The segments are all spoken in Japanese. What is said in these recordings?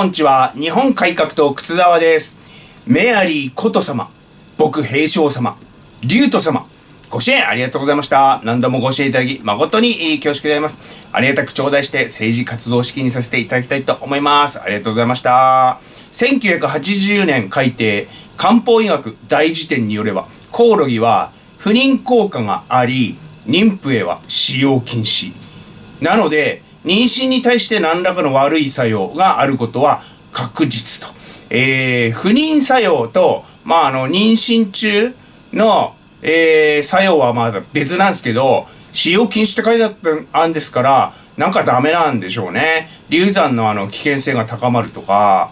本地は日本改革党靴沢です。メアリーこと様、僕平将様、竜斗様、ご支援ありがとうございました。何度もご支援いただき、誠に恐縮であります。ありがたく頂戴して政治活動資金にさせていただきたいと思います。ありがとうございました。1980年改定、漢方医学大辞典によれば、コオロギは不妊効果があり、妊婦へは使用禁止。なので、妊娠に対して何らかの悪い作用があることは確実と。不妊作用と、妊娠中の作用はまだ別なんですけど、使用禁止って書いてあったんですから、なんかダメなんでしょうね。流産の危険性が高まるとか、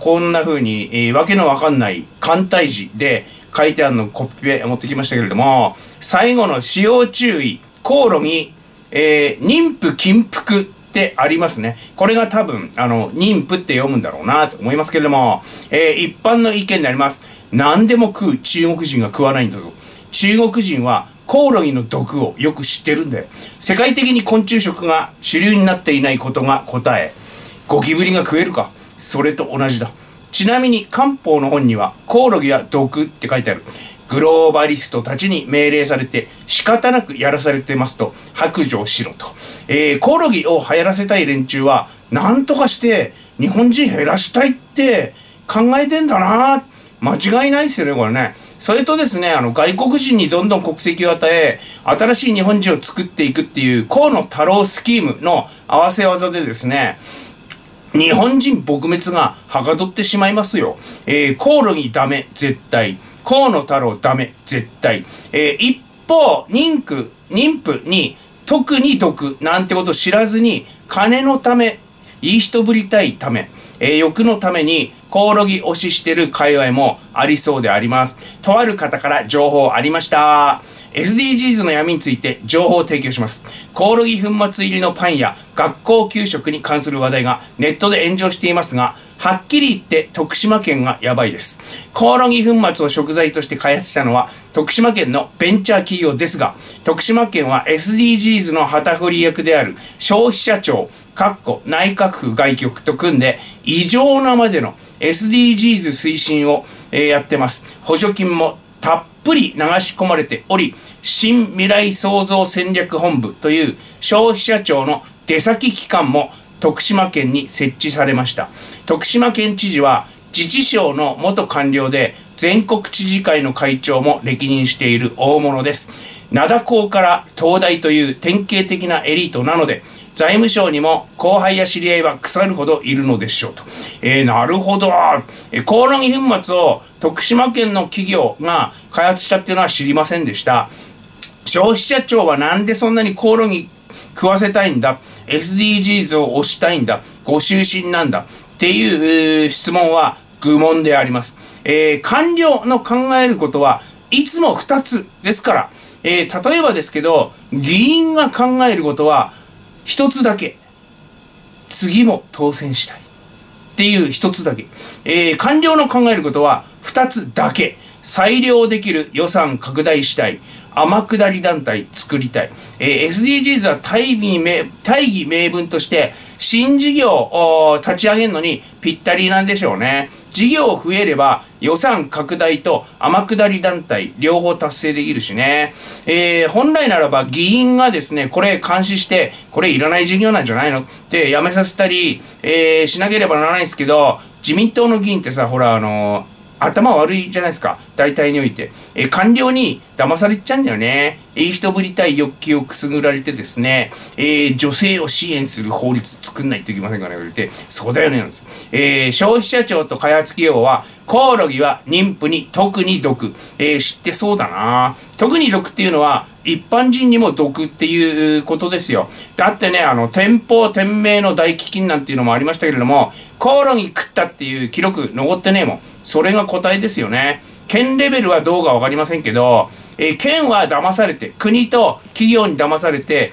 こんな風に、わけのわかんない簡体字で書いてあるのをコピペ持ってきましたけれども、最後の使用注意、コオロギ、妊婦禁服ってありますね。これが多分、妊婦って読むんだろうなと思いますけれども、一般の意見になります。何でも食う中国人が食わないんだぞ。中国人はコオロギの毒をよく知ってるんだよ。世界的に昆虫食が主流になっていないことが答え。ゴキブリが食えるか。それと同じだ。ちなみに漢方の本にはコオロギは毒って書いてある。グローバリストたちに命令されて仕方なくやらされてますと白状しろと。コオロギを流行らせたい連中は何とかして日本人減らしたいって考えてんだなぁ。間違いないですよね、これね。それとですね、外国人にどんどん国籍を与え、新しい日本人を作っていくっていう、河野太郎スキームの合わせ技でですね、日本人撲滅がはかどってしまいますよ。コオロギダメ、絶対。河野太郎ダメ、絶対。一方、妊婦に特に毒なんてことを知らずに、金のため、いい人ぶりたいため、欲のためにコオロギ推ししてる界隈もありそうであります。とある方から情報ありました。SDGs の闇について情報を提供します。コオロギ粉末入りのパンや学校給食に関する話題がネットで炎上していますが、はっきり言って徳島県がやばいです。コオロギ粉末を食材として開発したのは徳島県のベンチャー企業ですが、徳島県は SDGs の旗振り役である消費者庁、内閣府外局と組んで異常なまでの SDGs 推進をやってます。補助金もたっぷり流し込まれており、新未来創造戦略本部という消費者庁の出先機関も徳島県に設置されました。徳島県知事は自治省の元官僚で全国知事会の会長も歴任している大物です。灘高から東大という典型的なエリートなので、財務省にも後輩や知り合いは腐るほどいるのでしょうと。なるほど。コオロギ粉末を徳島県の企業が開発したっていうのは知りませんでした。消費者庁はなんでそんなにコオロギ食わせたいんだ。SDGs を推したいんだ。ご就寝なんだ。っていう質問は愚問であります。官僚の考えることはいつも2つですから、例えばですけど、議員が考えることは1つだけ。次も当選したい。っていう1つだけ。官僚の考えることは2つだけ。裁量できる予算拡大したい。天下り団体作りたい。SDGs は大義名分として新事業を立ち上げるのにぴったりなんでしょうね。事業増えれば予算拡大と天下り団体両方達成できるしね。本来ならば議員がですね、これ監視して、これいらない事業なんじゃないのってやめさせたり、しなければならないですけど、自民党の議員ってさ、ほら頭悪いじゃないですか。大体において。官僚に騙されちゃうんだよね。いい人ぶりたい欲求をくすぐられてですね、女性を支援する法律作んないといけませんからね、言われて、そうだよね、なんです。消費者庁と開発企業は、コオロギは妊婦に特に毒。知ってそうだな。特に毒っていうのは、一般人にも毒っていうことですよ。だってね、天保天明の大飢饉なんていうのもありましたけれども、コオロギ食ったっていう記録残ってねえもん。それが答えですよね。県レベルはどうかわかりませんけど、県は騙されて、国と企業に騙されて、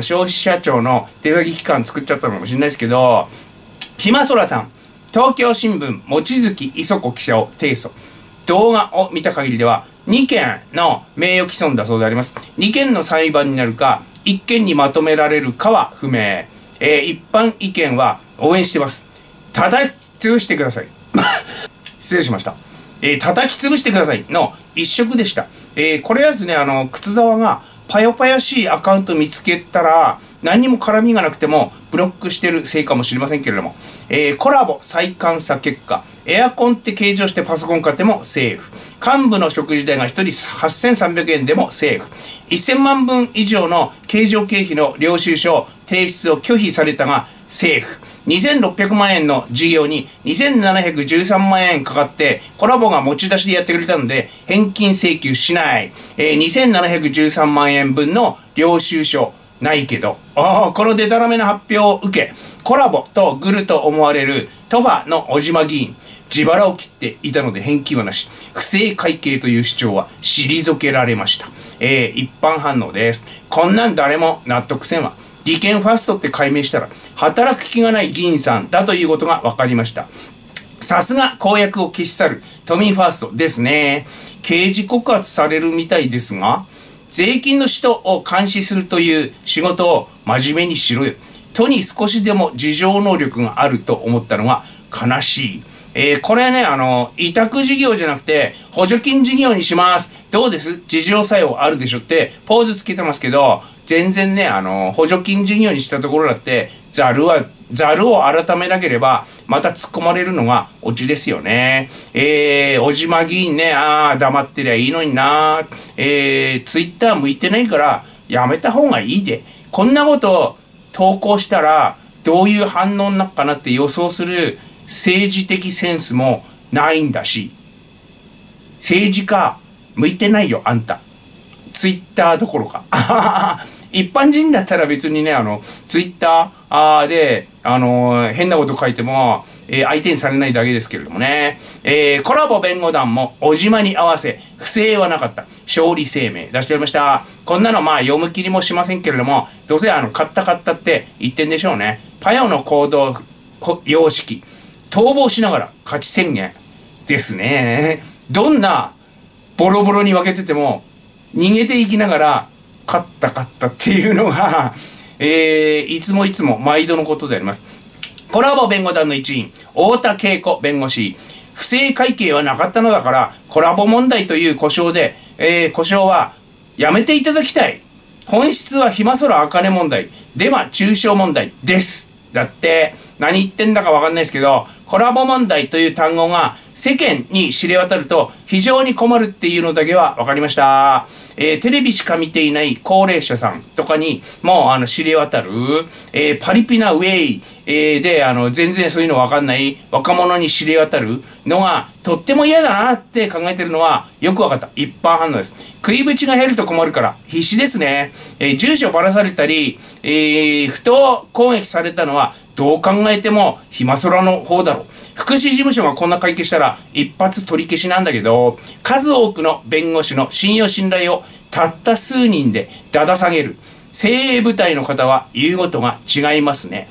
消費者庁の出先機関作っちゃったのかもしれないですけど、ひまそらさん、東京新聞、望月磯子記者を提訴。動画を見た限りでは、2件の名誉毀損だそうであります。2件の裁判になるか、1件にまとめられるかは不明。一般意見は応援してます。叩き潰してください。失礼しました。叩き潰してくださいの一色でした。これはですね、靴沢がパヨパヨしいアカウント見つけたら、何にも絡みがなくてもブロックしてるせいかもしれませんけれども、コラボ再監査結果、エアコンって計上してパソコン買ってもセーフ。幹部の食事代が1人8300円でもセーフ。1000万分以上の計上経費の領収書提出を拒否されたがセーフ。2600万円の事業に2713万円かかって、コラボが持ち出しでやってくれたので、返金請求しない。2713万円分の領収書ないけど、このデタラメな発表を受け、コラボとグルと思われる鳥羽の小島議員、自腹を切っていたので返金はなし、不正会計という主張は退けられました。一般反応です。こんなん誰も納得せんわ。利権ファーストって解明したら、働く気がない議員さんだということが分かりました。さすが公約を消し去る都民ファーストですね。刑事告発されるみたいですが、税金の使途を監視するという仕事を真面目にしろよ。都に少しでも自浄能力があると思ったのが悲しい。これね、委託事業じゃなくて、補助金事業にします。どうです?自浄作用あるでしょって、ポーズつけてますけど、全然ね、補助金事業にしたところだって、ざるを改めなければ、また突っ込まれるのがオチですよね。小島議員ね、黙ってりゃいいのにな。ツイッター向いてないから、やめた方がいいで。こんなことを投稿したら、どういう反応になるかなって予想する政治的センスもないんだし、政治家、向いてないよ、あんた。ツイッターどころか。一般人だったら別にね、ツイッターで、変なこと書いても、相手にされないだけですけれどもね。コラボ弁護団も、小島に合わせ、不正はなかった。勝利声明出しておりました。こんなのまあ、読む切りもしませんけれども、どうせ買ったって言ってんでしょうね。パヨの行動様式、逃亡しながら勝ち宣言ですね。どんなボロボロに分けてても、逃げていきながら、勝ったっていうのが、いつも毎度のことであります。コラボ弁護団の一員、太田恵子弁護士。不正会計はなかったのだから、コラボ問題という呼称で、呼称はやめていただきたい。本質は暇空あかね問題、デマ中傷問題です。だって、何言ってんだかわかんないですけど、コラボ問題という単語が世間に知れ渡ると非常に困るっていうのだけは分かりました。テレビしか見ていない高齢者さんとかにも知れ渡る、パリピなウェイ、で全然そういうの分かんない若者に知れ渡るのがとっても嫌だなって考えてるのはよく分かった。一般反応です。食いぶちが減ると困るから必死ですね。住所ばらされたり、不当攻撃されたのはどう考えても暇空の方だろう。福祉事務所がこんな会計したら一発取り消しなんだけど、数多くの弁護士の信用信頼をたった数人でだだ下げる。精鋭部隊の方は言うことが違いますね。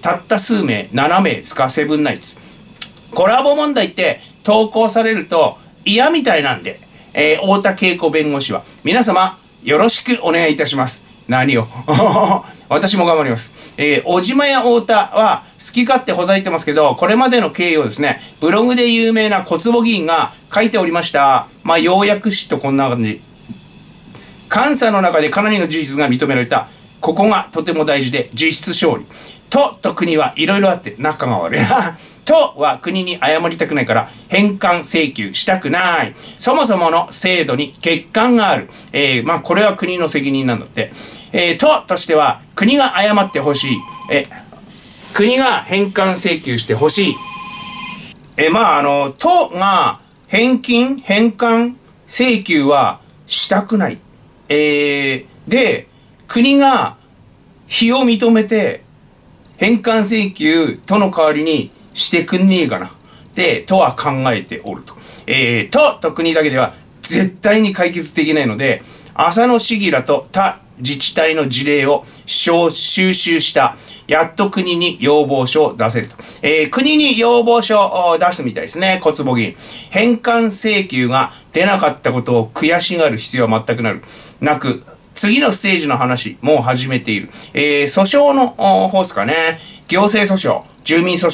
たった数名、7名ですか、セブンナイツ。コラボ問題って投稿されると嫌みたいなんで、太田恵子弁護士は皆様よろしくお願いいたします。何を私も頑張ります。小島や太田は好き勝手ほざいてますけど、これまでの経緯をですね、ブログで有名な小坪議員が書いておりました。まあ、要約しとこんな感じ。監査の中でかなりの事実が認められた。ここがとても大事で、実質勝利。都と国はいろいろあって仲が悪い。都は国に謝りたくないから返還請求したくない。そもそもの制度に欠陥がある。まあこれは国の責任なんだって。都としては国が謝ってほしい。国が返還請求してほしい。まあ都が返還請求はしたくない。で、国が非を認めて返還請求都の代わりにしてくんねえかな。で、とは考えておると。と国だけでは絶対に解決できないので、浅野市議らと他自治体の事例を収集した。やっと国に要望書を出せると。国に要望書を出すみたいですね、小坪議員。返還請求が出なかったことを悔しがる必要は全くなく、次のステージの話、もう始めている。訴訟の方ですかね。行政訴訟、住民訴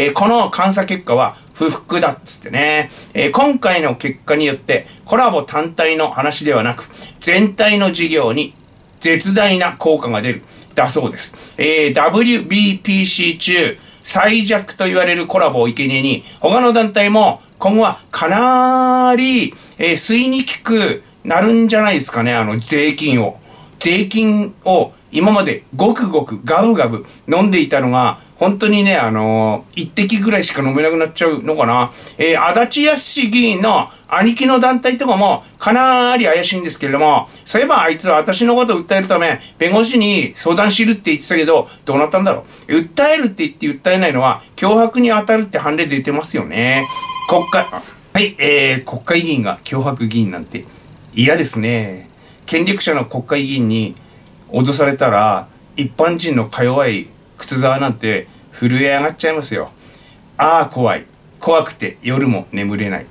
訟。この監査結果は不服だっつってね。今回の結果によって、コラボ単体の話ではなく、全体の事業に絶大な効果が出る。だそうです。WBPC 中、最弱と言われるコラボを生贄に、他の団体も今後はかなり、吸いに効くなるんじゃないですかね、税金を。税金を今までごくごくガブガブ飲んでいたのが、本当にね、一滴ぐらいしか飲めなくなっちゃうのかな。足立康議員の兄貴の団体とかもかなり怪しいんですけれども、そういえばあいつは私のことを訴えるため、弁護士に相談しるって言ってたけど、どうなったんだろう。訴えるって言って訴えないのは、脅迫に当たるって判例出てますよね。国会議員が脅迫議員なんて嫌ですね。権力者の国会議員に脅されたら、一般人のか弱い靴沢なんて震え上がっちゃいますよ。ああ、怖い。怖くて夜も眠れない。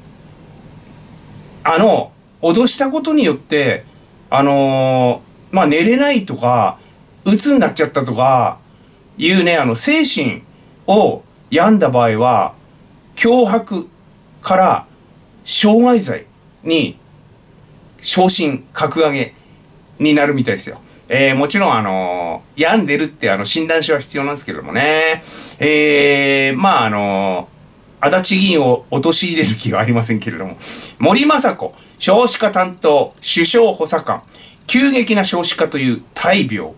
脅したことによって、寝れないとか、鬱になっちゃったとか、いうね、精神を病んだ場合は、脅迫から傷害罪に、昇進、格上げになるみたいですよ。もちろん、病んでるって診断書は必要なんですけどもね。足立議員を陥れる気はありませんけれども。森雅子、少子化担当、首相補佐官、急激な少子化という大病。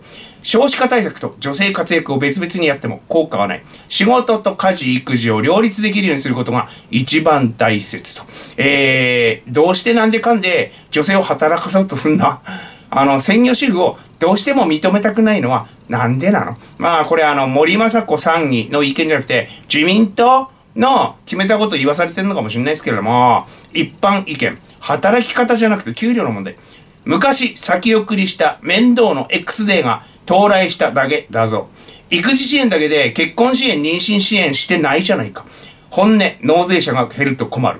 少子化対策と女性活躍を別々にやっても効果はない。仕事と家事、育児を両立できるようにすることが一番大切と。どうしてなんでかんで女性を働かそうとすんだ。専業主婦をどうしても認めたくないのはなんでなの？まあ、これ森雅子参議の意見じゃなくて、自民党の決めたことを言わされてるのかもしれないですけれども、一般意見。働き方じゃなくて給料の問題。昔先送りした面倒の X デーが到来しただけだぞ。育児支援だけで結婚支援、妊娠支援してないじゃないか。本音、納税者が減ると困る。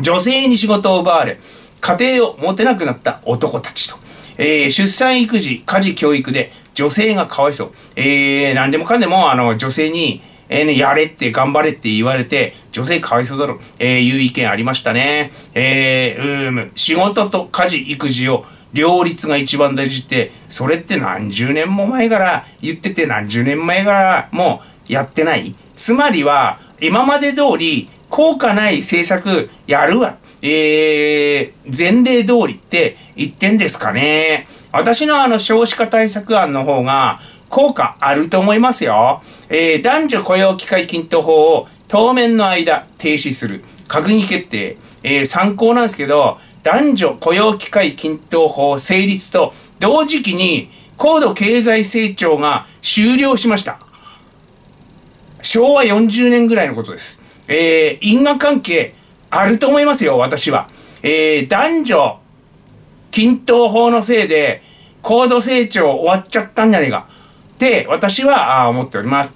女性に仕事を奪われ、家庭を持てなくなった男たちと。出産育児、家事教育で女性がかわいそう。何でもかんでも女性に、やれって頑張れって言われて、女性かわいそうだろう、いう意見ありましたね。仕事と家事、育児を両立が一番大事って、それって何十年も前から言ってて、何十年前からもうやってない。つまりは、今まで通り効果ない政策やるわ。前例通りって言ってんですかね。私の少子化対策案の方が効果あると思いますよ。男女雇用機会均等法を当面の間停止する。閣議決定。参考なんですけど、男女雇用機会均等法成立と同時期に高度経済成長が終了しました。昭和40年ぐらいのことです。因果関係あると思いますよ、私は。男女均等法のせいで高度成長終わっちゃったんじゃねえかって私は思っております。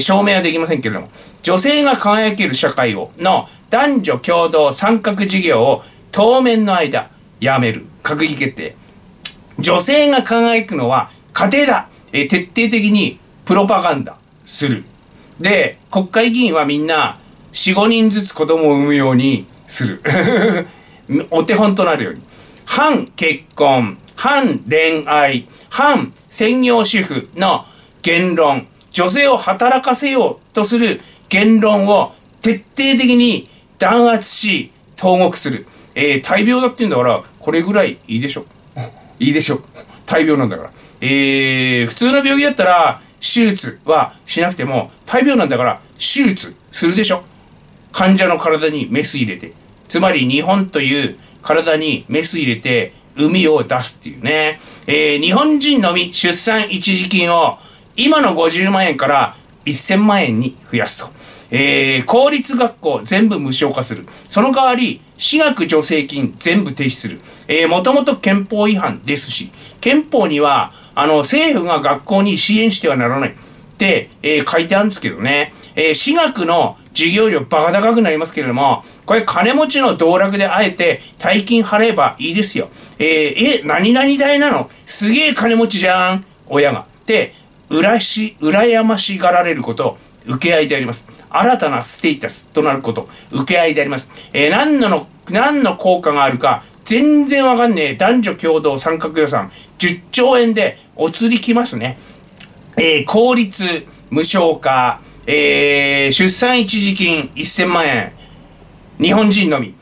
証明はできませんけれども、女性が輝ける社会をの男女共同参画事業を当面の間やめる。閣議決定。女性が輝くのは家庭だ。徹底的にプロパガンダする。で、国会議員はみんな4、5人ずつ子供を産むようにする。お手本となるように。反結婚、反恋愛、反専業主婦の言論、女性を働かせようとする言論を徹底的に弾圧し、投獄する。大病だって言うんだから、これぐらいいいでしょ。いいでしょ。大病なんだから。普通の病気だったら、手術はしなくても、大病なんだから、手術するでしょ。患者の体にメス入れて。つまり、日本という体にメス入れて、膿を出すっていうね。日本人のみ出産一時金を、今の50万円から1000万円に増やすと。公立学校全部無償化する。その代わり、私学助成金全部停止する。もともと憲法違反ですし、憲法には、政府が学校に支援してはならないって、書いてあるんですけどね。私学の授業料バカ高くなりますけれども、これ金持ちの道楽であえて大金払えばいいですよ。何々代なの？すげえ金持ちじゃん、親が。で、羨ましがられること、受け合いであります。新たなステータスとなること、受け合いであります。何の効果があるか、全然わかんねえ男女共同参画予算、10兆円でお釣りきますね。公立、無償化、出産一時金1000万円、日本人のみ。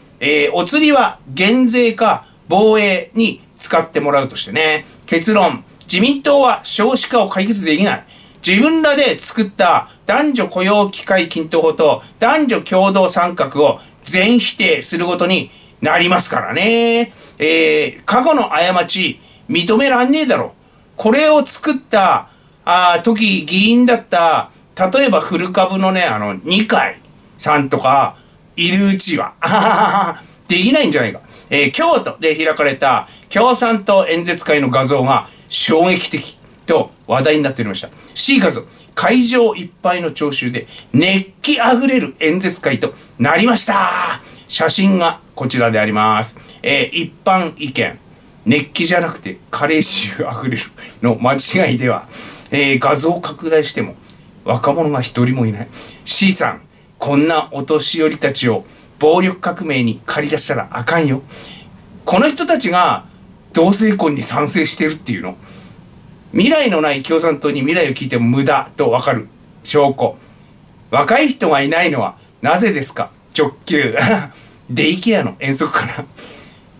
お釣りは減税か防衛に使ってもらうとしてね。結論、自民党は少子化を解決できない。自分らで作った男女雇用機会均等法と男女共同参画を全否定することになりますからね。過去の過ち認めらんねえだろ。これを作った時議員だった、例えば古株のね、二階さんとかいるうちは、できないんじゃないか。京都で開かれた共産党演説会の画像が衝撃的と話題になっておりました。C 画像、会場いっぱいの聴衆で熱気あふれる演説会となりました。写真がこちらであります。一般意見、熱気じゃなくて加齢臭あふれるの間違いでは、画像を拡大しても若者が一人もいない。 C さん、こんなお年寄りたちを暴力革命に駆り出したらあかんよ。この人たちが同性婚に賛成してるっていうの。未来のない共産党に未来を聞いても無駄とわかる証拠。若い人がいないのはなぜですか？直球。デイケアの遠足かな。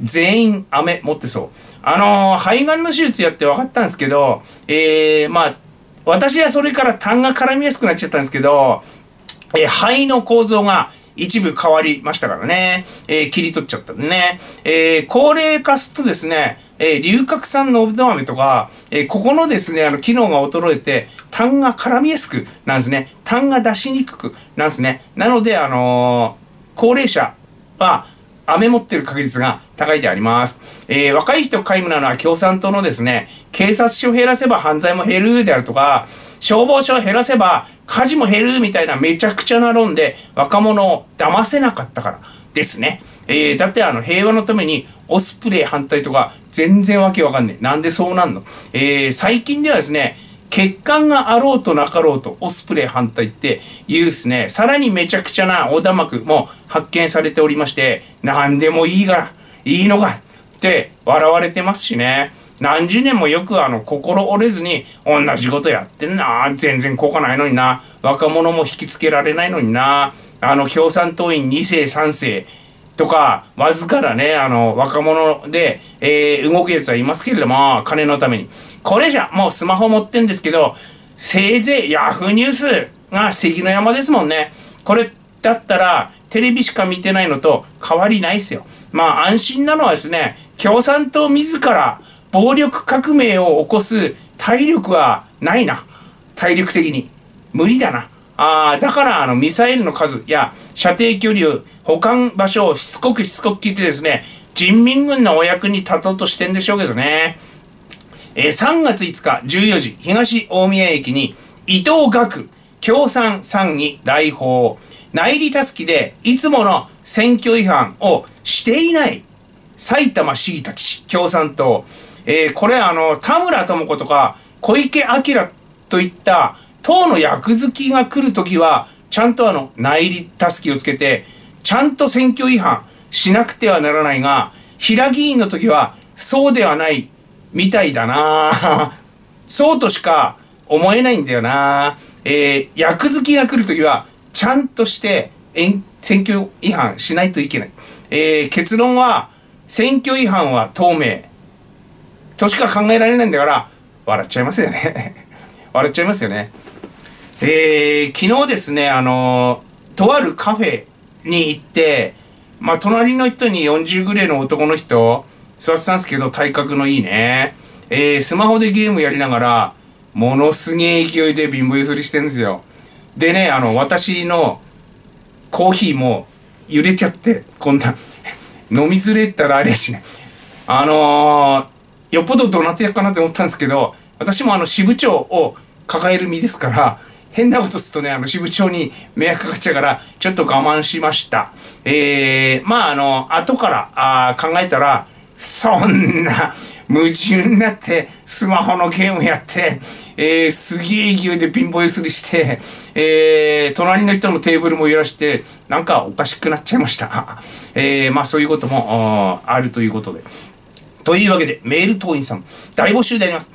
全員飴持ってそう。肺がんの手術やって分かったんですけど、私はそれから痰が絡みやすくなっちゃったんですけど、肺の構造が一部変わりましたからね。切り取っちゃったんでね。高齢化するとですね、龍角散のおぶどう飴とか、ここのですね、機能が衰えて、痰が絡みやすくなんですね。痰が出しにくくなんですね。なので、高齢者は、飴持ってる確率が高いであります。若い人が皆無なのは共産党のですね、警察署を減らせば犯罪も減るであるとか、消防署を減らせば火事も減るみたいなめちゃくちゃな論で若者を騙せなかったからですね。だって平和のためにオスプレイ反対とか全然わけわかんねえ。なんでそうなんの？最近ではですね、欠陥があろうとなかろうとオスプレイ反対っていうですね、さらにめちゃくちゃな横断幕も発見されておりまして、何でもいいが、いいのかって笑われてますしね。何十年もよく心折れずに同じことやってんな。全然効果ないのにな。若者も引きつけられないのにな。共産党員2世3世とか、わずかなね、若者で、動くやつはいますけれども、金のために。これじゃ、もうスマホ持ってんですけど、せいぜいヤフーニュースが関の山ですもんね。これだったら、テレビしか見てないのと変わりないですよ。まあ、安心なのはですね、共産党自ら暴力革命を起こす体力はないな。体力的に。無理だな。だから、ミサイルの数や射程距離、保管場所をしつこく聞いてですね、人民軍のお役に立とうとしてんでしょうけどね。3月5日14時、東大宮駅に伊藤岳、共産参議来訪、内裏たすきでいつもの選挙違反をしていない埼玉市議たち、共産党。これ田村智子とか小池晃といった党の役付きが来るときは、ちゃんと内裏たすきをつけて、ちゃんと選挙違反しなくてはならないが、平議員のときはそうではないみたいだな。そうとしか思えないんだよな。役付きが来るときは、ちゃんとして選挙違反しないといけない。結論は、選挙違反は透明としか考えられないんだから、笑っちゃいますよね。笑っちゃいますよね。昨日ですね、とあるカフェに行って、まあ、隣の人に40ぐらいの男の人、座ってたんですけど、体格のいいね。スマホでゲームやりながら、ものすげえ勢いで貧乏ゆすりしてるんですよ。でね、私のコーヒーも揺れちゃって、こんな、飲みずれたらあれやしね。よっぽどどなたやかなって思ったんですけど、私も支部長を抱える身ですから、変なことするとね、支部長に迷惑かかっちゃうから、ちょっと我慢しました。まあ、後から考えたら、そんな、夢中になって、スマホのゲームやって、すげえ勢いで貧乏ゆすりして、隣の人のテーブルも揺らして、なんかおかしくなっちゃいました。まあそういうこともあるということで。というわけで、メール党員さん、大募集であります。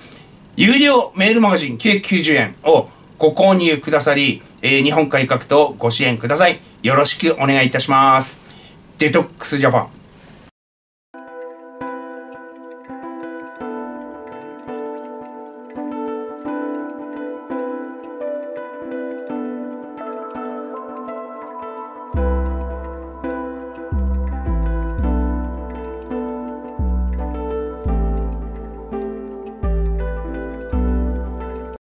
有料メールマガジン990円をご購入くださり、日本改革とご支援ください。よろしくお願いいたします。デトックスジャパン。